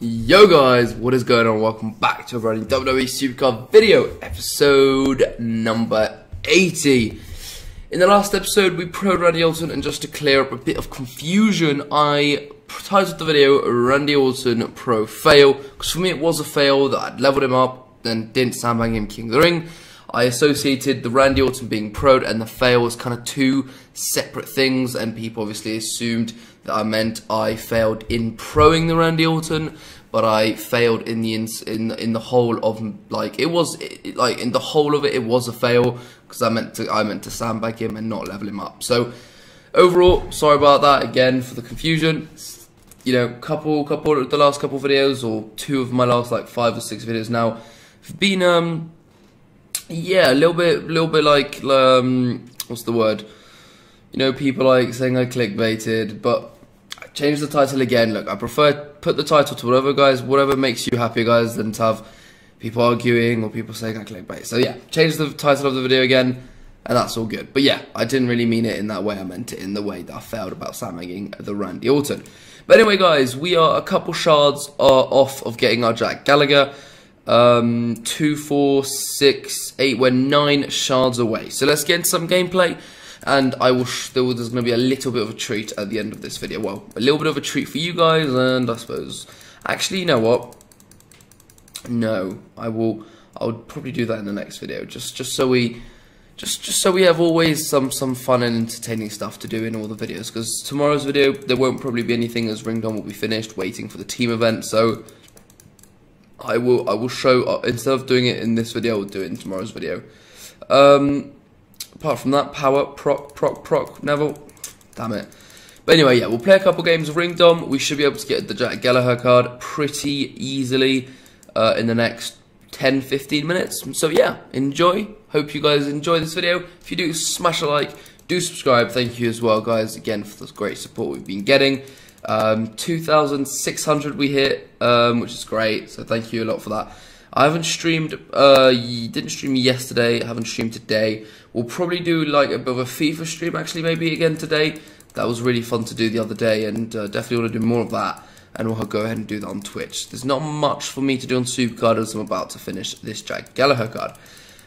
Yo guys, what is going on? Welcome back to a brand new WWE Supercard video, episode number 80. In the last episode, we pro'd Randy Orton, and just to clear up a bit of confusion, I titled the video Randy Orton Pro Fail, because for me it was a fail that I'd leveled him up, then didn't sandbag him King of the Ring. I associated the Randy Orton being pro'd and the fail as kind of two separate things, and people obviously assumed that I meant I failed in proing the Randy Orton, but I failed in the whole of it. It was a fail because I meant to sandbag him and not level him up. So overall, sorry about that again for the confusion. You know, the last couple videos, or two of my last like 5 or 6 videos now, have been yeah, a little bit like, what's the word? You know, people like saying I clickbaited, but I changed the title again. Look, I prefer put the title to whatever, guys, whatever makes you happy, guys, than to have people arguing or people saying I clickbait. So yeah, change the title of the video again, and that's all good. But yeah, I didn't really mean it in that way. I meant it in the way that I failed about sandbagging the Randy Orton. But anyway, guys, we are a couple shards off of getting our Jack Gallagher. 2, 4, 6, 8, we're 9 shards away. So let's get into some gameplay, and I will. There's going to be a little bit of a treat at the end of this video. Well, a little bit of a treat for you guys, and I suppose actually, you know what? No, I'll probably do that in the next video. Just so we have always some fun and entertaining stuff to do in all the videos. Because tomorrow's video there won't probably be anything, as Ring Dom will be finished, waiting for the team event. So. I will show, instead of doing it in this video, I will do it in tomorrow's video. Apart from that, power, proc, Neville, damn it. But anyway, yeah, we'll play a couple games of Ring Dom. We should be able to get the Jack Gallagher card pretty easily in the next 10–15 minutes. So yeah, enjoy. Hope you guys enjoy this video. If you do, smash a like, do subscribe. Thank you as well, guys, again, for the great support we've been getting. 2,600 we hit, which is great, so thank you a lot for that. I haven't streamed, didn't stream yesterday, I haven't streamed today. We'll probably do like a bit of a FIFA stream actually, maybe again today. That was really fun to do the other day, and definitely want to do more of that, and we'll go ahead and do that on Twitch. There's not much for me to do on Supercard as I'm about to finish this Jack Gallagher card.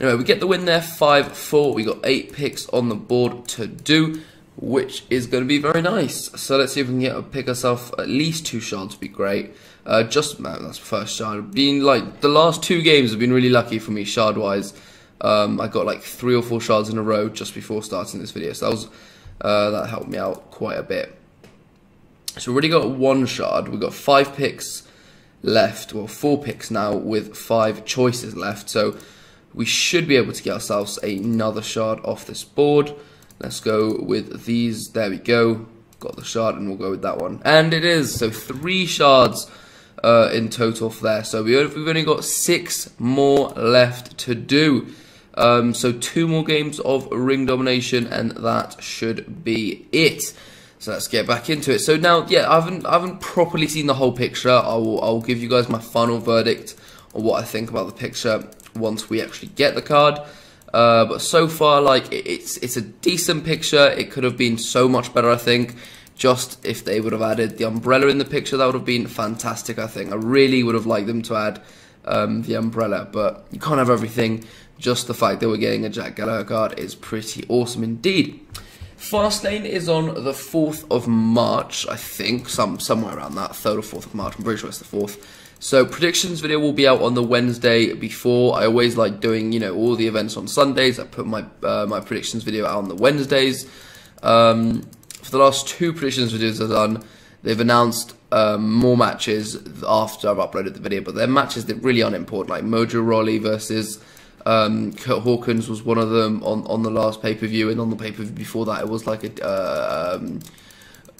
Anyway, we get the win there, 5–4, we got 8 picks on the board to do, which is going to be very nice. So let's see if we can pick ourselves at least 2 shards would be great. Man, that's first shard. Being like the last 2 games have been really lucky for me shard wise. I got like 3 or 4 shards in a row just before starting this video, so that was that helped me out quite a bit. So we already got 1 shard. We've got 5 picks left. Well, 4 picks now with 5 choices left. So we should be able to get ourselves another shard off this board. Let's go with these. There we go. Got the shard, and we'll go with that one. And it is. So 3 shards in total for there. So we've only got 6 more left to do. So 2 more games of Ring Domination, and that should be it. So let's get back into it. So now, yeah, I haven't properly seen the whole picture. I'll give you guys my final verdict on what I think about the picture once we actually get the card. But so far, like, it's a decent picture. It could have been so much better, I think. Just if they would have added the umbrella in the picture, that would have been fantastic, I think. I really would have liked them to add the umbrella, but you can't have everything. Just the fact that we're getting a Jack Gallagher card is pretty awesome indeed. Fastlane is on the 4th of March, I think. Somewhere around that, 3rd or 4th of March. I'm pretty sure it's the 4th. So predictions video will be out on the Wednesday before. I always like doing, you know, all the events on Sundays. I put my my predictions video out on the Wednesdays. For the last 2 predictions videos I've done, they've announced more matches after I've uploaded the video, but they're matches that really aren't important, like Mojo Raleigh versus Curt Hawkins was one of them on the last pay-per-view, and on the pay-per-view before that it was like a...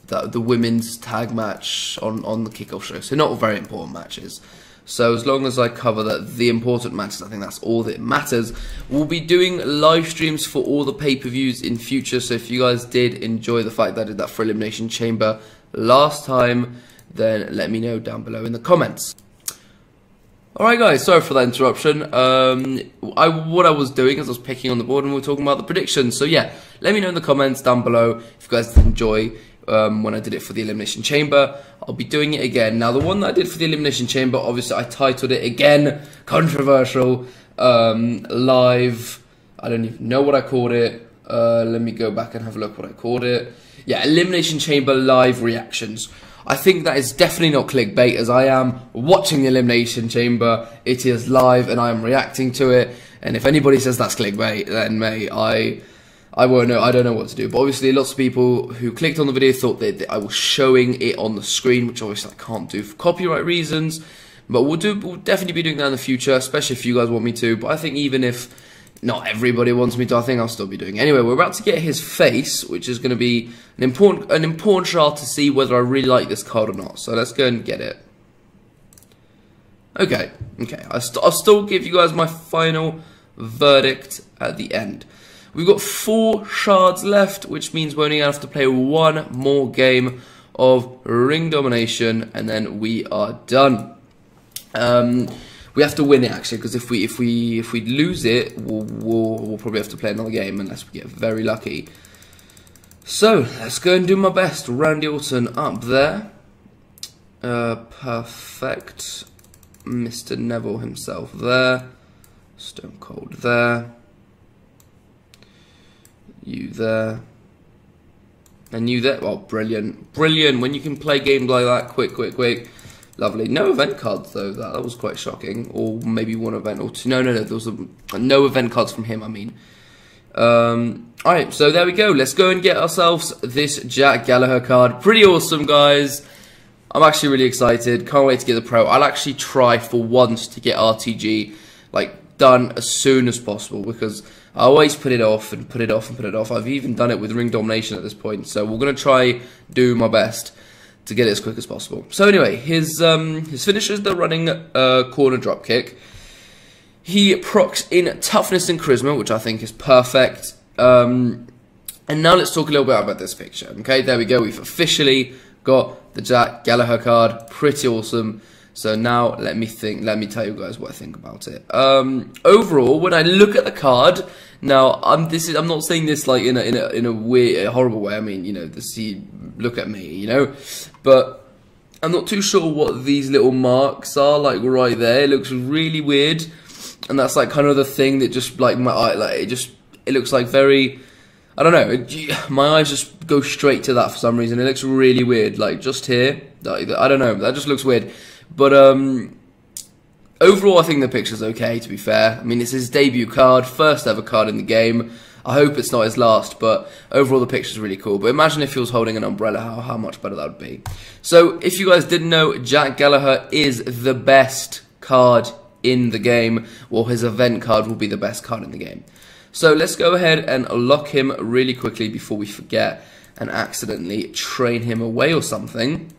The women's tag match on the kickoff show, so not very important matches. So as long as I cover the important matches, I think that's all that matters. We'll be doing live streams for all the pay-per-views in future, so if you guys did enjoy the fact that I did that for Elimination Chamber last time, then let me know down below in the comments. Alright guys, sorry for that interruption. What I was doing is I was picking on the board, and we were talking about the predictions. So yeah, let me know in the comments down below if you guys did enjoy when I did it for the Elimination Chamber. I'll be doing it again. Now, the one that I did for the Elimination Chamber, obviously I titled it again, Controversial, Live. I don't even know what I called it. Let me go back and have a look what I called it. Yeah, Elimination Chamber Live Reactions. I think that is definitely not clickbait, as I am watching the Elimination Chamber. It is live and I am reacting to it. And if anybody says that's clickbait, then mate, I won't know. I don't know what to do. But obviously lots of people who clicked on the video thought that I was showing it on the screen, which obviously I can't do for copyright reasons. But we'll definitely be doing that in the future, especially if you guys want me to. But I think even if not everybody wants me to, I think I'll still be doing it. Anyway, we're about to get his face, which is going to be an important trial to see whether I really like this card or not. So let's go and get it. Okay, okay. I'll still give you guys my final verdict at the end. We've got 4 shards left, which means we're only going to have to play one more game of Ring Domination, and then we are done. We have to win it, actually, because if we lose it, we'll probably have to play another game unless we get very lucky. So let's go and do my best. Randy Orton up there, perfect. Mr. Neville himself there, Stone Cold there, you there, and you there. Well, brilliant, brilliant. When you can play games like that, quick, quick, quick. Lovely. No event cards, though. That was quite shocking. Or maybe one event or two. No. There was no event cards from him, I mean. Alright, so there we go. Let's go and get ourselves this Jack Gallagher card. Pretty awesome, guys. I'm actually really excited. Can't wait to get the pro. I'll actually try for once to get RTG, like, done as soon as possible. Because I always put it off and put it off and put it off. I've even done it with Ring Domination at this point. So we're going to try do my best to get it as quick as possible. So anyway, his finisher is the running corner drop kick. He procs in toughness and charisma, which I think is perfect. And now let's talk a little bit about this picture. Okay, there we go. We've officially got the Jack Gallagher card. Pretty awesome. So now let me think. Let me tell you guys what I think about it. Overall, when I look at the card, now I'm not saying this like in a weird, horrible way. I mean, you know, look at me, you know, but I'm not too sure what these little marks are, like right there. It looks really weird, and that's like kind of the thing that just like my eye, like it looks like very, I don't know, my eyes just go straight to that for some reason. It looks really weird, like just here, like, I don't know, that just looks weird. But overall, I think the picture's okay, to be fair. I mean, it's his debut card, first ever card in the game. I hope it's not his last, but overall the picture's really cool. But imagine if he was holding an umbrella, how much better that would be. So, if you guys didn't know, Jack Gallagher is the best card in the game. Well, his event card will be the best card in the game. So, let's go ahead and lock him really quickly before we forget and accidentally train him away or something.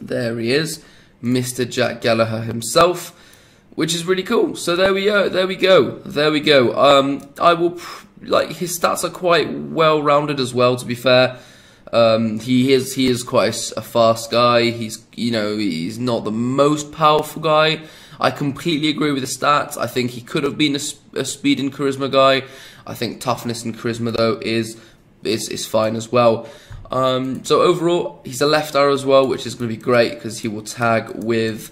There he is. Mr. Jack Gallagher himself, which is really cool. So there we go, there we go, there we go. I will, like, his stats are quite well rounded as well, to be fair. He is quite a fast guy. He's, you know, he's not the most powerful guy. I completely agree with the stats. I think he could have been a speed and charisma guy. I think toughness and charisma though is fine as well. So overall, he's a left arrow as well, which is going to be great because he will tag with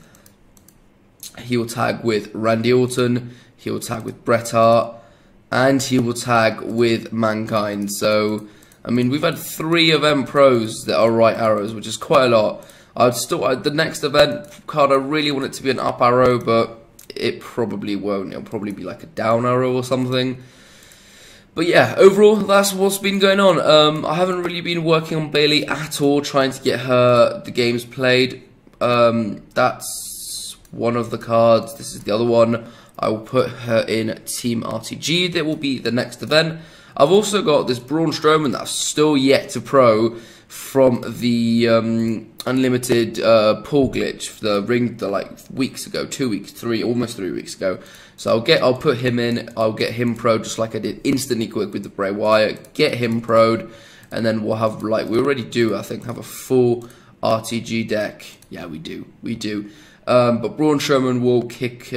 Randy Orton, he will tag with Bret Hart, and he will tag with Mankind. So, I mean, we've had 3 event pros that are right arrows, which is quite a lot. The next event card, I really want it to be an up arrow, but it probably won't. It'll probably be like a down arrow or something. But yeah, overall, that's what's been going on. I haven't really been working on Bailey at all, trying to get her the games played. That's one of the cards. This is the other one. I will put her in Team RTG. That will be the next event. I've also got this Braun Strowman that's still yet to pro from the Unlimited pull glitch, the ring, like weeks ago, 2 weeks, almost 3 weeks ago. So I'll put him in. I'll get him pro just like I did instantly quick with the Bray Wyatt. Get him pro'd, and then we'll have, like we already do, I think, have a full RTG deck. Yeah, we do. But Braun Strowman will kick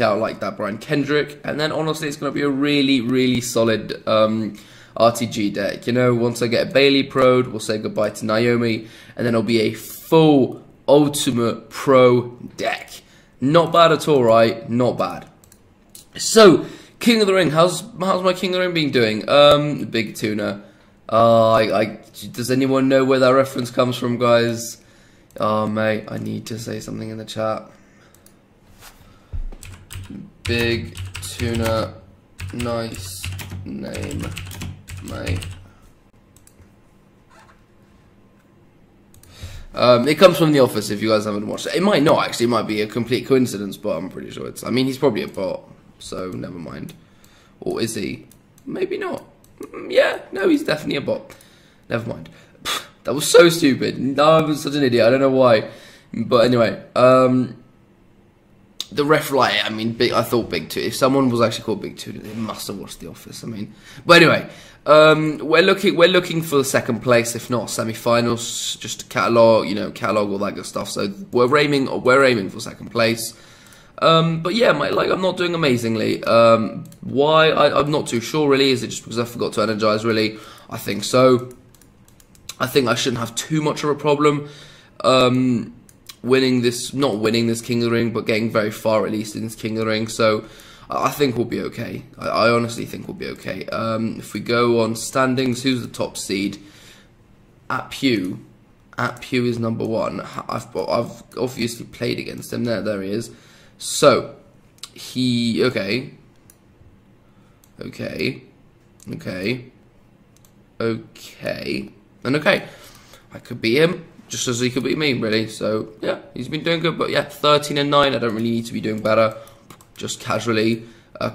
out like that Brian Kendrick, and then honestly, it's going to be a really, really solid RTG deck. You know, once I get a Bailey pro'd, we'll say goodbye to Naomi, and then it'll be a full Ultimate Pro deck. Not bad at all, right? Not bad. So, King of the Ring. How's my King of the Ring been doing? Big tuna. Does anyone know where that reference comes from, guys? Oh, mate, I need to say something in the chat. Big tuna. Nice name, mate. It comes from The Office, if you guys haven't watched it. It might not, actually. It might be a complete coincidence, but I'm pretty sure it's... I mean, he's probably a bot, so never mind. Or is he? Maybe not. Yeah, no, he's definitely a bot. Never mind. That was so stupid. I was such an idiot. I don't know why. But anyway, the ref, like, I mean, I thought Big Two. If someone was actually called Big Two, they must have watched The Office, I mean. But anyway... We're looking for the second place, if not semi-finals, just to catalog, you know, catalog all that good stuff. So we're aiming for second place. But yeah, I'm not doing amazingly. Why? I'm not too sure really. Is it just because I forgot to energize? Really, I think so. I think I shouldn't have too much of a problem not winning this King of the Ring, but getting very far at least in this King of the Ring. So. I think we'll be okay. I honestly think we'll be okay. If we go on standings, who's the top seed? At Pew is number one. I've obviously played against him. There he is. So he okay. I could beat him just as he could beat me, really. So yeah, he's been doing good. But yeah, 13 and 9. I don't really need to be doing better. Just casually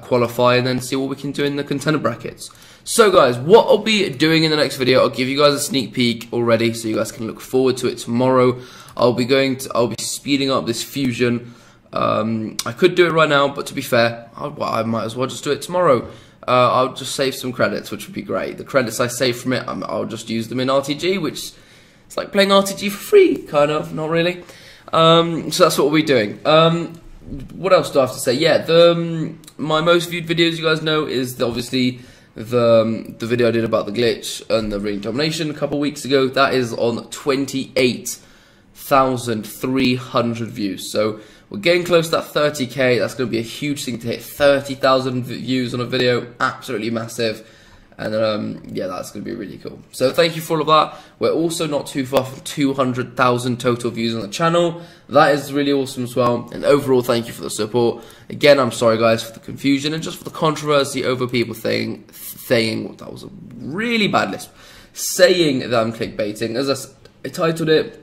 qualify and then see what we can do in the contender brackets. So guys, what I'll be doing in the next video, I'll give you guys a sneak peek already so you guys can look forward to it tomorrow. I'll be speeding up this fusion. I could do it right now, but to be fair, I might as well just do it tomorrow. I'll just save some credits, which would be great. The credits I save from it, I'll just use them in RTG, which it's like playing RTG for free, kind of, not really. So that's what we'll be doing. What else do I have to say? Yeah, my most viewed videos, you guys know, is obviously the video I did about the glitch and the Ring Domination a couple of weeks ago. That is on 28,300 views. So we're getting close to that 30k. That's going to be a huge thing to hit 30,000 views on a video. Absolutely massive. And yeah, that's going to be really cool. So thank you for all of that. We're also not too far from 200,000 total views on the channel. That is really awesome as well. And overall, thank you for the support. Again, I'm sorry, guys, for the confusion and just for the controversy over people saying that was a really bad lisp. Saying that I'm clickbaiting. As I titled it,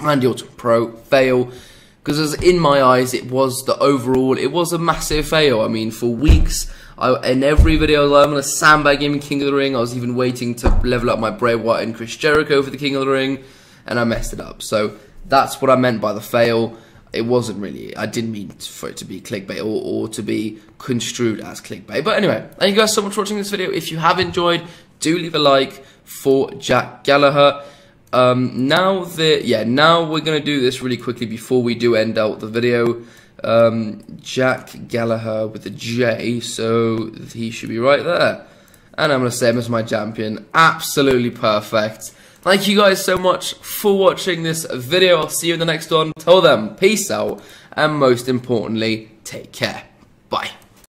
Randy Orton Pro Fail. Because as in my eyes, it was a massive fail. I mean, for weeks... in every video, I'm going to sandbag him in King of the Ring. I was even waiting to level up my Bray Wyatt and Chris Jericho for the King of the Ring, and I messed it up. So that's what I meant by the fail. It wasn't really, I didn't mean for it to be clickbait or to be construed as clickbait. But anyway, thank you guys so much for watching this video. If you have enjoyed, do leave a like for Jack Gallagher. Now we're going to do this really quickly before we do end out the video. Jack Gallagher with a J, so he should be right there. And I'm going to say him as my champion. Absolutely perfect. Thank you guys so much for watching this video. I'll see you in the next one. Till then, peace out. And most importantly, take care. Bye.